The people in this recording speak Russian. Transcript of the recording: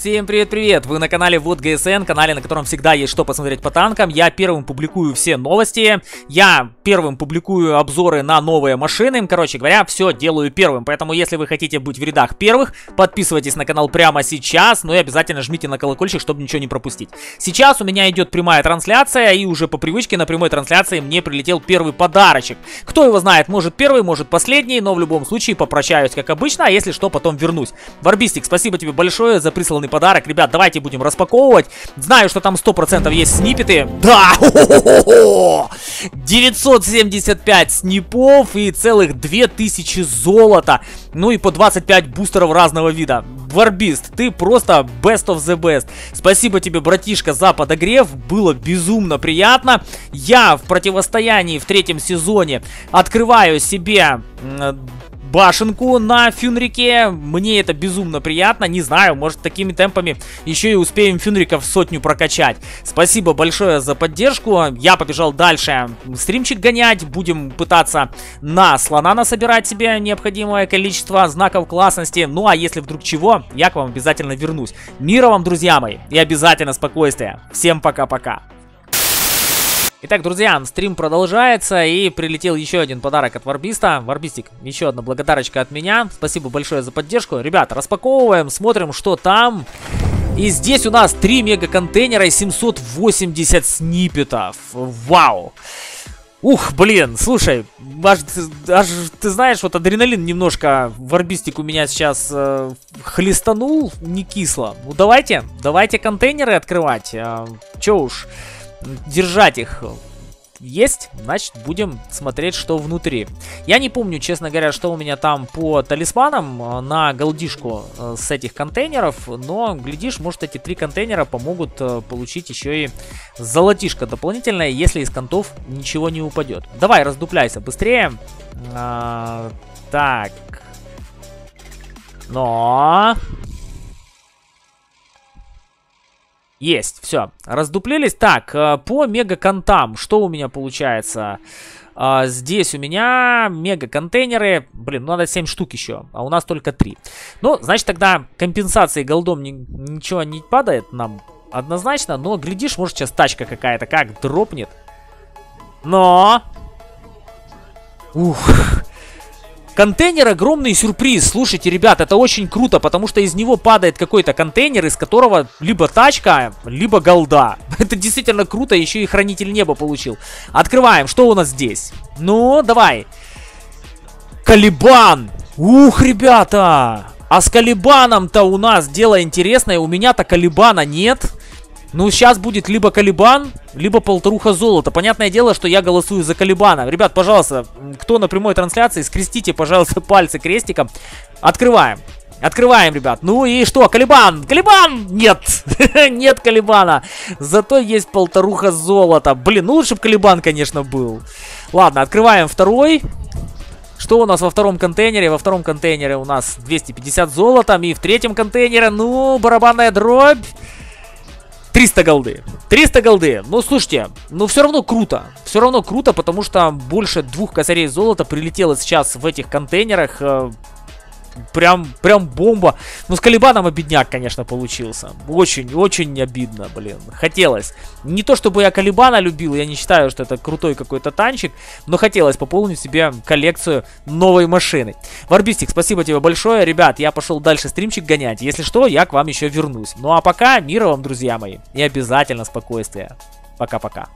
Всем привет-привет! Вы на канале Вот ГСН, канале, на котором всегда есть что посмотреть по танкам. Я первым публикую все новости, я первым публикую обзоры на новые машины. Короче говоря, все делаю первым. Поэтому, если вы хотите быть в рядах первых, подписывайтесь на канал прямо сейчас, ну и обязательно жмите на колокольчик, чтобы ничего не пропустить. Сейчас у меня идет прямая трансляция, и уже по привычке на прямой трансляции мне прилетел первый подарочек. Кто его знает, может первый, может последний, но в любом случае попрощаюсь, как обычно, а если что, потом вернусь. Варбистик, спасибо тебе большое за присланный подарок. Ребят, давайте будем распаковывать. Знаю, что там 100% есть снипеты. Да! 975 снипов и целых 2000 золота. Ну и по 25 бустеров разного вида. Warbeast, ты просто best of the best. Спасибо тебе, братишка, за подогрев. Было безумно приятно. Я в противостоянии в третьем сезоне открываю себе башенку на Фюнрике. Мне это безумно приятно. Не знаю, может, такими темпами еще и успеем Фюнрика в 100 прокачать. Спасибо большое за поддержку. Я побежал дальше стримчик гонять. Будем пытаться на слона насобирать себе необходимое количество знаков классности. Ну, а если вдруг чего, я к вам обязательно вернусь. Мира вам, друзья мои, и обязательно спокойствия. Всем пока-пока. Итак, друзья, стрим продолжается, и прилетел еще один подарок от Варбиста. Варбистик, еще одна благодарочка от меня. Спасибо большое за поддержку. Ребята, распаковываем, смотрим, что там. И здесь у нас 3 мега-контейнера и 780 сниппетов. Вау! Ух, блин, слушай, аж ты знаешь, вот адреналин немножко, Варбистик у меня сейчас хлестанул, не кисло. Ну давайте контейнеры открывать. Че уж... Держать их есть, значит, будем смотреть, что внутри. Я не помню, честно говоря, что у меня там по талисманам на голдишку с этих контейнеров, но, глядишь, может, эти 3 контейнера помогут получить еще и золотишко дополнительное, если из контов ничего не упадет. Давай, раздупляйся быстрее. Так. Но... Есть, все, раздуплились. Так, по мега-контам, что у меня получается? Здесь у меня мега-контейнеры. Блин, надо 7 штук еще, а у нас только 3. Ну, значит, тогда компенсации голдом ничего не падает нам однозначно. Но, глядишь, может, сейчас тачка какая-то как дропнет. Но... Ух... Контейнер — огромный сюрприз. Слушайте, ребят, это очень круто, потому что из него падает какой-то контейнер, из которого либо тачка, либо голда. Это действительно круто, еще и хранитель неба получил. Открываем, что у нас здесь? Ну, давай. Калибан. Ух, ребята. А с Калибаном-то у нас дело интересное. У меня-то Калибана нет. Ну, сейчас будет либо Калибан, либо 1,5 золота. Понятное дело, что я голосую за Калибана. Ребят, пожалуйста, кто на прямой трансляции, скрестите, пожалуйста, пальцы крестиком. Открываем. Открываем, ребят. Ну и что? Калибан! Калибан! Нет! Нет Калибана. Зато есть 1,5 золота. Блин, ну лучше бы Калибан, конечно, был. Ладно, открываем второй. Что у нас во втором контейнере? Во втором контейнере у нас 250 золотом. И в третьем контейнере, ну, барабанная дробь. 300 голды. 300 голды. Ну, слушайте, ну все равно круто. Все равно круто, потому что больше 2 косарей золота прилетело сейчас в этих контейнерах. Прям бомба. Ну, с Калибаном обидняк, конечно, получился. Очень-очень обидно, блин. Хотелось. Не то, чтобы я Калибана любил, я не считаю, что это крутой какой-то танчик, но хотелось пополнить себе коллекцию новой машины. Warbeast, спасибо тебе большое. Ребят, я пошел дальше стримчик гонять. Если что, я к вам еще вернусь. Ну, а пока, мира вам, друзья мои. И обязательно спокойствия. Пока-пока.